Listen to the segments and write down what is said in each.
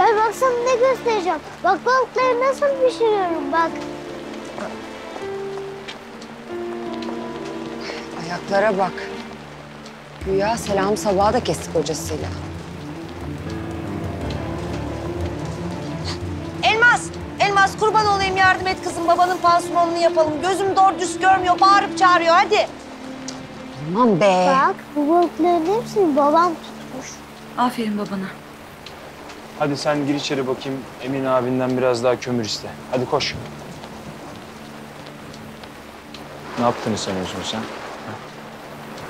Gel baksana ne göstereceğim. Bak balıkları nasıl pişiriyorum bak. Ayaklara bak. Güya selam sabaha da kestik hocasıyla. Elmas! Elmas kurban olayım yardım et kızım. Babanın pansumanını yapalım. Gözüm doğru düz görmüyor. Bağırıp çağırıyor hadi. Aman be. Bak bu balıkların hepsini babam tutmuş. Aferin babana. Hadi sen gir içeri bakayım. Emin abinden biraz daha kömür iste. Hadi koş. Ne yaptığını sanıyorsun sen?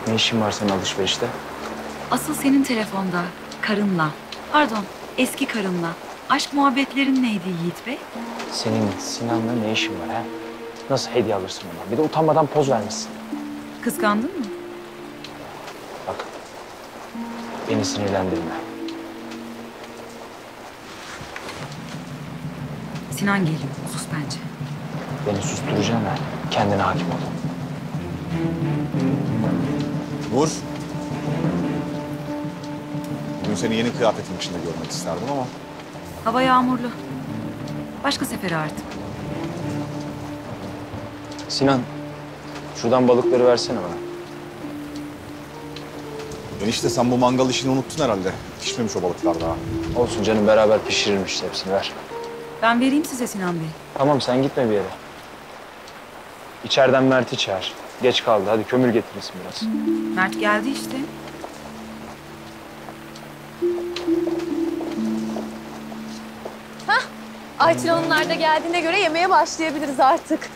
Ne işin var senin alışverişte? Asıl senin telefonda, karınla, pardon eski karınla. Aşk muhabbetlerin neydi Yiğit Bey? Senin Sinan'la ne işin var ha? Nasıl hediye alırsın ona? Bir de utanmadan poz vermişsin. Kıskandın mı? Bak, beni sinirlendirme. Sinan geliyor, sus bence. Beni susturacaksın ha, kendine hakim ol. Nur, bugün seni yeni kıyafetin içinde görmek isterdim ama... Hava yağmurlu. Başka sefere artık. Sinan, şuradan balıkları versene bana. Enişte sen bu mangal işini unuttun herhalde. Pişmemiş o balıklar daha. Olsun canım, beraber pişirilmiş hepsini ver. Ben vereyim size Sinan Bey. Tamam, sen gitme bir yere. İçeriden Mert'i çağır. Geç kaldı. Hadi kömür getirirsin biraz. Mert geldi işte. Hah! Ayçin onlar da geldiğine göre yemeğe başlayabiliriz artık.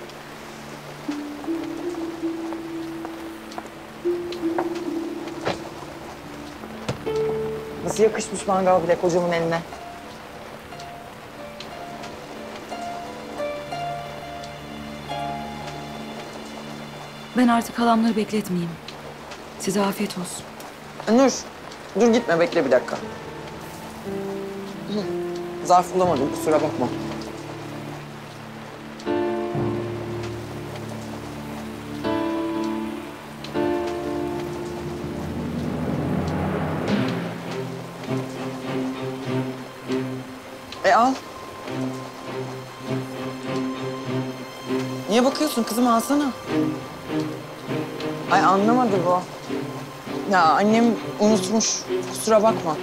Nasıl yakışmış mangal bile kocamın eline. Ben artık halamları bekletmeyeyim. Size afiyet olsun. Nur, dur gitme bekle bir dakika. Zarf bulamadım, kusura bakma. Al. Niye bakıyorsun kızım, alsana. Ay anlamadı bu. Ya annem unutmuş. Kusura bakma.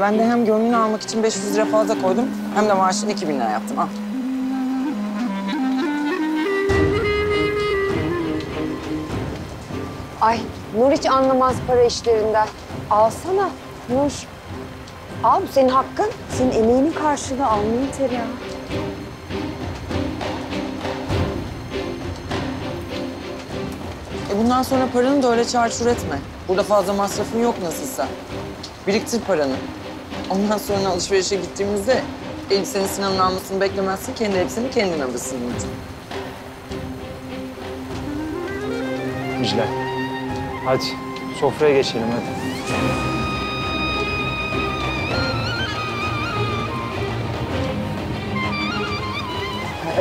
Ben de hem gönlünü almak için 500 lira fazla koydum, hem de maaşını 2000 lira yaptım. Al. Ay Nur hiç anlamaz para işlerinden. Alsana Nur. Al, senin hakkın. Senin emeğinin karşılığı almayı yeter ya. Bundan sonra paranı da öyle çarçur etme. Burada fazla masrafın yok nasılsa. Biriktir paranı. Ondan sonra alışverişe gittiğimizde elbisenin Sinan'ın almasını beklemezsin. Kendi elbiseni kendin alırsın. İclal, hadi sofraya geçelim hadi.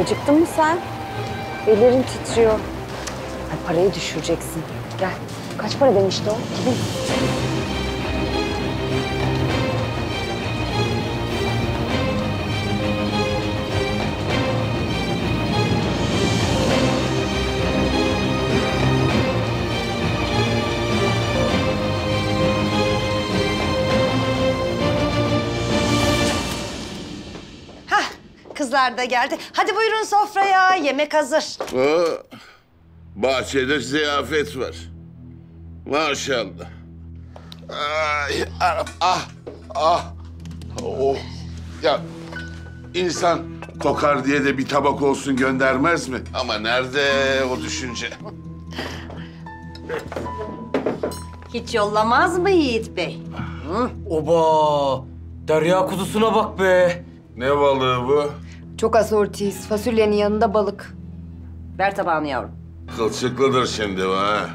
Acıktın mı sen? Ellerin titriyor. Ay, parayı düşüreceksin. Gel. Kaç para demişti o? 2000. Kızlar da geldi. Hadi buyurun sofraya. Yemek hazır. Oo, bahçede ziyafet var. Maşallah. Ay, ah, ah. Oh. Ya insan kokar diye de bir tabak olsun göndermez mi? Ama nerede o düşünce? Hiç yollamaz mı Yiğit Bey? Hı? Oba! Derya kuzusuna bak be. Ne balığı bu? Çok asortiyiz. Fasulyenin yanında balık. Ver tabağını yavrum. Kılçıklıdır şimdi bu ha.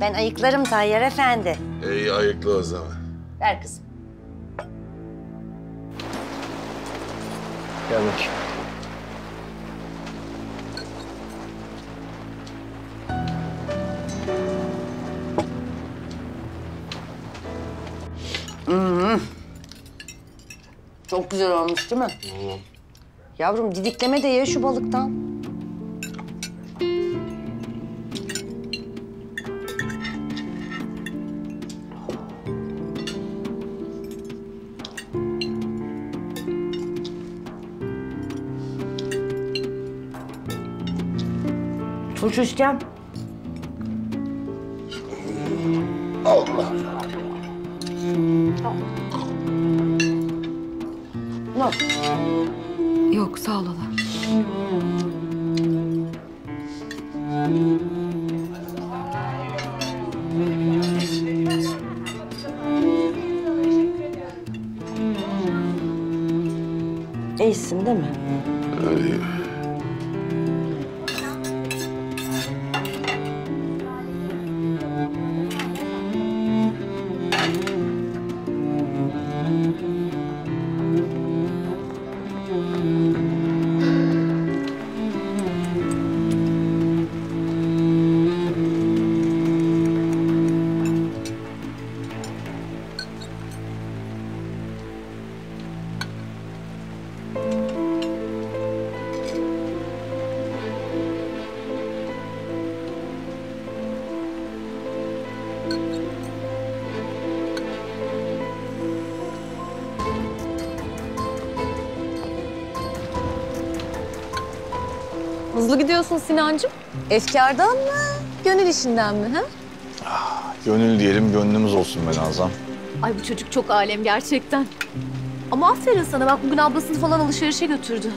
Ben ayıklarım Tayyar efendi. İyi ayıkla o zaman. Ver kızım. Gel bakayım. Çok güzel olmuş değil mi? Hmm. Yavrum didikleme de ye şu balıktan. Turşu isteyen. Allah. Nasıl? Yok, sağ ol Allah. İyisin değil mi? İyiyim. Hızlı gidiyorsun Sinancığım. Efkardan mı, gönül işinden mi? Ha? Ah, gönül diyelim, gönlümüz olsun be Nazan. Ay bu çocuk çok alem gerçekten. Ama aferin sana, bak bugün ablasını falan alışverişe götürdü.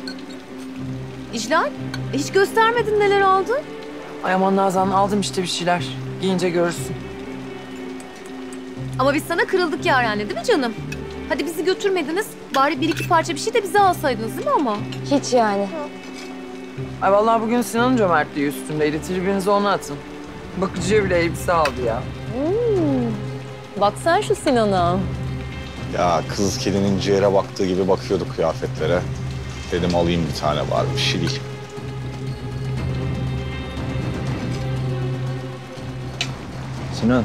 İclal, hiç göstermedin neler aldın? Ay aman Nazan, aldım işte bir şeyler. Giyince görürsün. Ama biz sana kırıldık ya yani, değil mi canım? Hadi bizi götürmediniz, bari bir iki parça bir şey de bize alsaydınız değil mi ama? Hiç yani. Hı. Ay vallahi bugün Sinan'ın cömertliği üstündeydi. Tribinizi ona atın. Bakıcıya bile elbise aldı ya. Bak sen şu Sinan'a. Ya kız kedinin ciğere baktığı gibi bakıyordu kıyafetlere. Dedim alayım bir tane var bir şey değil. Sinan.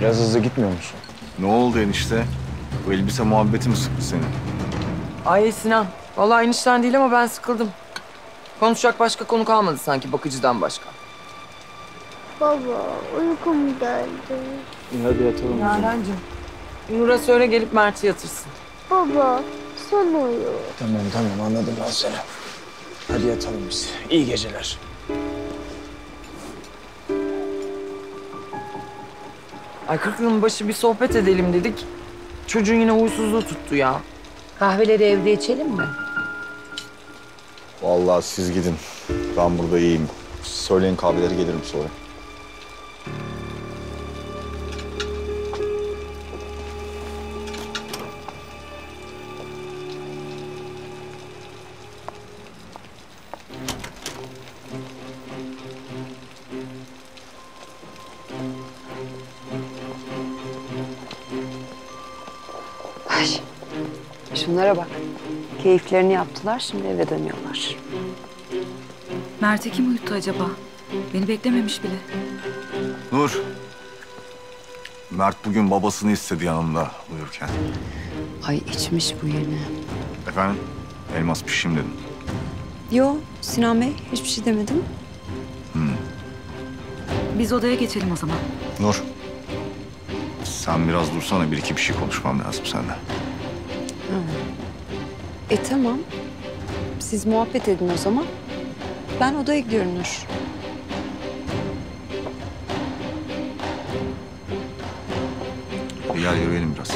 Biraz hızlı gitmiyor musun? Ne oldu enişte? Bu elbise muhabbeti mi sıktı seni? Ay Sinan. Vallahi enişten değil ama ben sıkıldım. Konuşacak başka konu kalmadı sanki bakıcıdan başka. Baba, uykum geldi. Hadi yatalım. Nalan'cığım, Nur'a söyle gelip Mert'i yatırsın. Baba, sen uyu. Tamam, anladım ben seni. Hadi yatalım biz. İyi geceler. Ay 40 yılın başı bir sohbet edelim dedik. Çocuğun yine huysuzluğu tuttu ya. Kahveleri evde içelim mi? Vallahi siz gidin. Ben burada iyiyim. Söyleyin kahveleri gelirim sonra. Ay. Şunlara bak. Keyiflerini yaptılar, şimdi eve dönüyorlar. Mert'i kim uyuttu acaba? Beni beklememiş bile. Nur. Mert bugün babasını istedi yanımda uyurken. Ay içmiş bu yeni. Efendim? Elmas pişeyim dedim. Yo Sinan Bey, hiçbir şey demedim. Biz odaya geçelim o zaman. Nur. Sen biraz dursana, bir iki bir şey konuşmam lazım seninle. Tamam. Siz muhabbet edin o zaman. Ben odaya gidiyorum Nur. Gel yürüyelim biraz.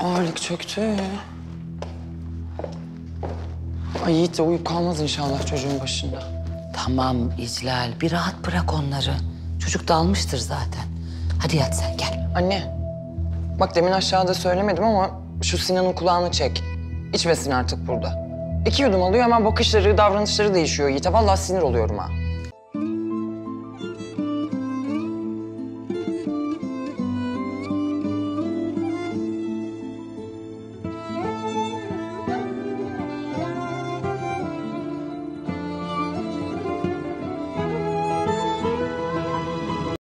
Ağırlık çöktü. Ay Yiğit de uyup kalmaz inşallah çocuğun başında. Tamam İclal, bir rahat bırak onları. Çocuk dalmıştır zaten. Hadi yat sen gel. Anne, bak demin aşağıda söylemedim ama şu Sinan'ın kulağını çek. İçmesin artık burada. 2 yudum alıyor hemen bakışları, davranışları değişiyor Yiğit'e. Vallahi sinir oluyorum ha.